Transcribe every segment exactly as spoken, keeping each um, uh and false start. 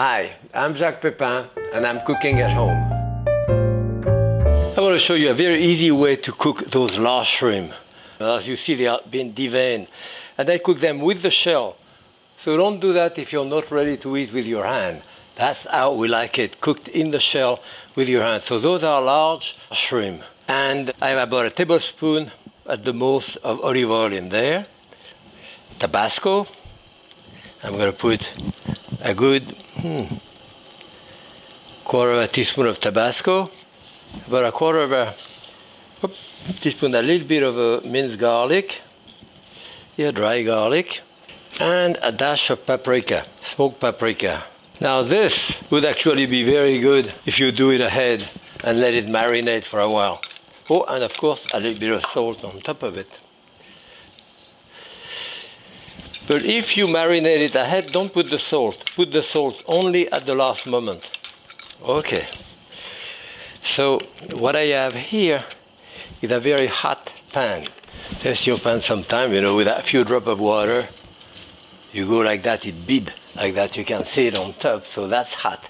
Hi, I'm Jacques Pepin and I'm cooking at home. I want to show you a very easy way to cook those large shrimp. As you see, they are being deveined, and I cook them with the shell. So don't do that if you're not ready to eat with your hand. That's how we like it, cooked in the shell with your hand. So those are large shrimp. And I have about a tablespoon at the most of olive oil in there. Tabasco. I'm going to put a good hmm, quarter of a teaspoon of Tabasco. About a quarter of a whoop, teaspoon, a little bit of a minced garlic. Yeah, dry garlic. And a dash of paprika, smoked paprika. Now this would actually be very good if you do it ahead and let it marinate for a while. Oh, and of course a little bit of salt on top of it. But if you marinate it ahead, don't put the salt. Put the salt only at the last moment. Okay. So what I have here is a very hot pan. Test your pan sometime, you know, with a few drops of water. You go like that, it bead like that. You can see it on top, so that's hot.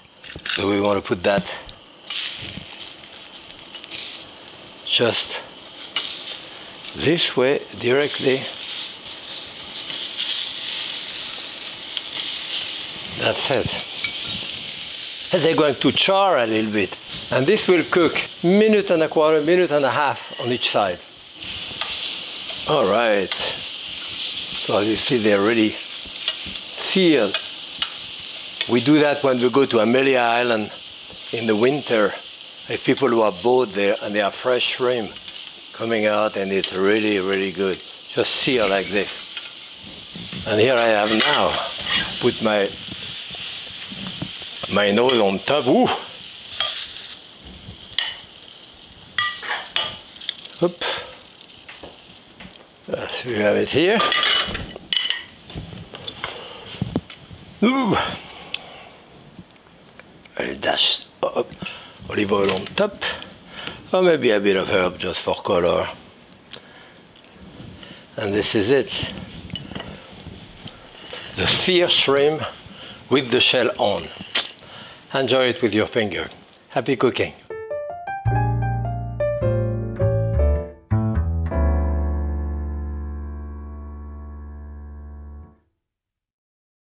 So we want to put that just this way, directly. That's it. And they're going to char a little bit. And this will cook minute and a quarter, minute and a half on each side. All right. So as you see, they're ready. Sealed. We do that when we go to Amelia Island in the winter. If people who are bored there and they are fresh shrimp coming out, and it's really, really good. Just seal like this. And here I have now put my my nose on top. Ooh. Oop. We have it here. Ooh. I dash up olive oil on top, or maybe a bit of herb just for color. And this is it. The seared shrimp with the shell on. Enjoy it with your finger. Happy cooking.